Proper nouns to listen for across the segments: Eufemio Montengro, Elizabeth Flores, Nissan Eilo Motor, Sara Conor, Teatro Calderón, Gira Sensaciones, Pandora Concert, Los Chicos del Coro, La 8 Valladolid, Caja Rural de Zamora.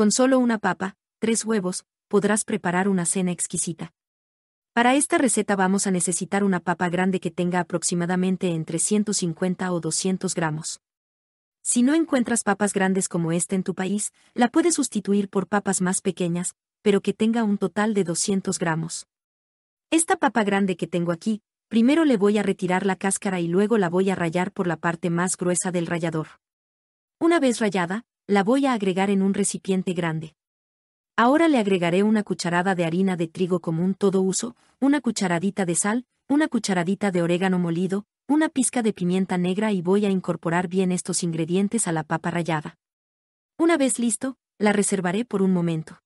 Con solo una papa, 3 huevos, podrás preparar una cena exquisita. Para esta receta vamos a necesitar una papa grande que tenga aproximadamente entre 150 o 200 gramos. Si no encuentras papas grandes como esta en tu país, la puedes sustituir por papas más pequeñas, pero que tenga un total de 200 gramos. Esta papa grande que tengo aquí, primero le voy a retirar la cáscara y luego la voy a rallar por la parte más gruesa del rallador. Una vez rallada, la voy a agregar en un recipiente grande. Ahora le agregaré una cucharada de harina de trigo común todo uso, una cucharadita de sal, una cucharadita de orégano molido, una pizca de pimienta negra y voy a incorporar bien estos ingredientes a la papa rallada. Una vez listo, la reservaré por un momento.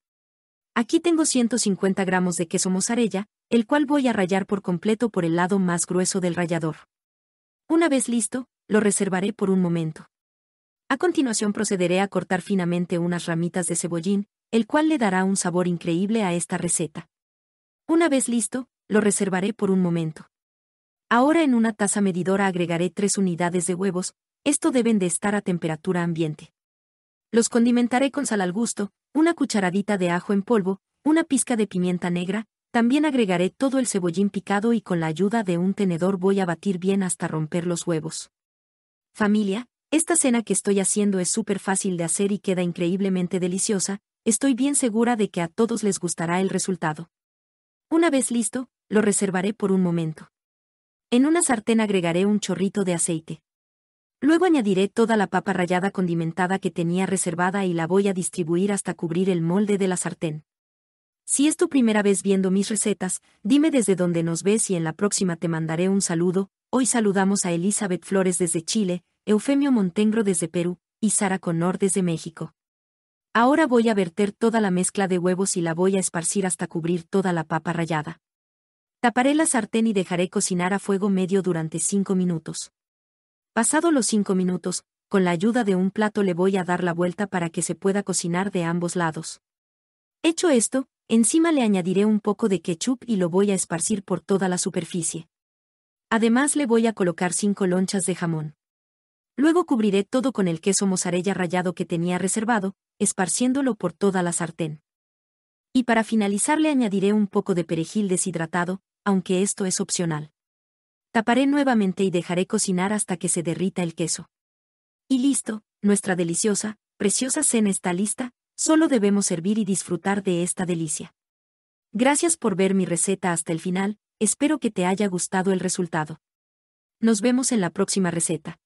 Aquí tengo 150 gramos de queso mozzarella, el cual voy a rallar por completo por el lado más grueso del rallador. Una vez listo, lo reservaré por un momento. A continuación procederé a cortar finamente unas ramitas de cebollín, el cual le dará un sabor increíble a esta receta. Una vez listo, lo reservaré por un momento. Ahora en una taza medidora agregaré 3 unidades de huevos, esto deben de estar a temperatura ambiente. Los condimentaré con sal al gusto, una cucharadita de ajo en polvo, una pizca de pimienta negra, también agregaré todo el cebollín picado y con la ayuda de un tenedor voy a batir bien hasta romper los huevos. Familia, esta cena que estoy haciendo es súper fácil de hacer y queda increíblemente deliciosa, estoy bien segura de que a todos les gustará el resultado. Una vez listo, lo reservaré por un momento. En una sartén agregaré un chorrito de aceite. Luego añadiré toda la papa rallada condimentada que tenía reservada y la voy a distribuir hasta cubrir el molde de la sartén. Si es tu primera vez viendo mis recetas, dime desde dónde nos ves y en la próxima te mandaré un saludo. Hoy saludamos a Elizabeth Flores desde Chile, Eufemio Montengro desde Perú y Sara Conor desde México. Ahora voy a verter toda la mezcla de huevos y la voy a esparcir hasta cubrir toda la papa rallada. Taparé la sartén y dejaré cocinar a fuego medio durante 5 minutos. Pasado los 5 minutos, con la ayuda de un plato le voy a dar la vuelta para que se pueda cocinar de ambos lados. Hecho esto, encima le añadiré un poco de ketchup y lo voy a esparcir por toda la superficie. Además le voy a colocar 5 lonchas de jamón. Luego cubriré todo con el queso mozzarella rallado que tenía reservado, esparciéndolo por toda la sartén. Y para finalizar le añadiré un poco de perejil deshidratado, aunque esto es opcional. Taparé nuevamente y dejaré cocinar hasta que se derrita el queso. Y listo, nuestra deliciosa, preciosa cena está lista, solo debemos servir y disfrutar de esta delicia. Gracias por ver mi receta hasta el final, espero que te haya gustado el resultado. Nos vemos en la próxima receta.